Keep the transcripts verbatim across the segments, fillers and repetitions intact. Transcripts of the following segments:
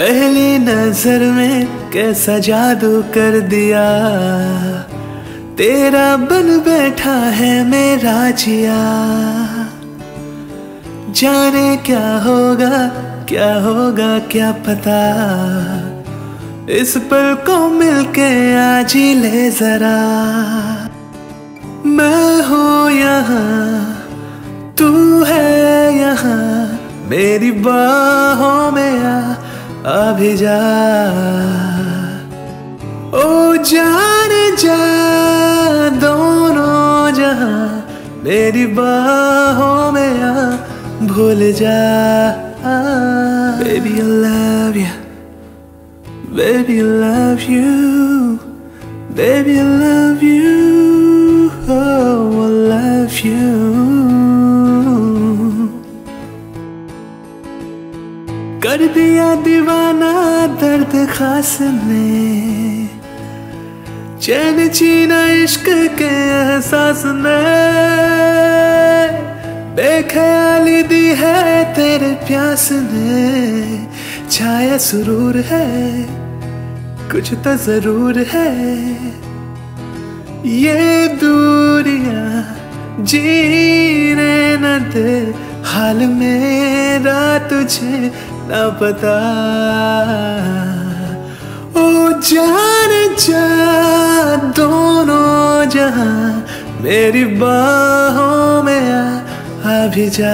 पहली नजर में कैसा जादू कर दिया, तेरा बन बैठा है मेरा जिया। जाने क्या होगा क्या होगा क्या पता, इस पल को मिलके आज ही ले जरा। मैं हूँ यहाँ तू है यहाँ, मेरी बाहों में आ आ भी जा। ओ जान जा दोनों जहाँ, मेरी बाहों में आ भूल जा। Baby I love you, baby I love you, baby I love you, oh I love you. कर दिया दीवाना दर्द खास ने, चैन छीना इश्क के एहसास ने। बेख्याली दी है तेरे प्यास ने, छाया सुरूर है कुछ तो जरूर है। ये दूरियां जीने न दे, हाल मेरा तुझे ना पता। ओ जान जा दोनों जहां, मेरी बाहों में आ अभी जा।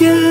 Yeah।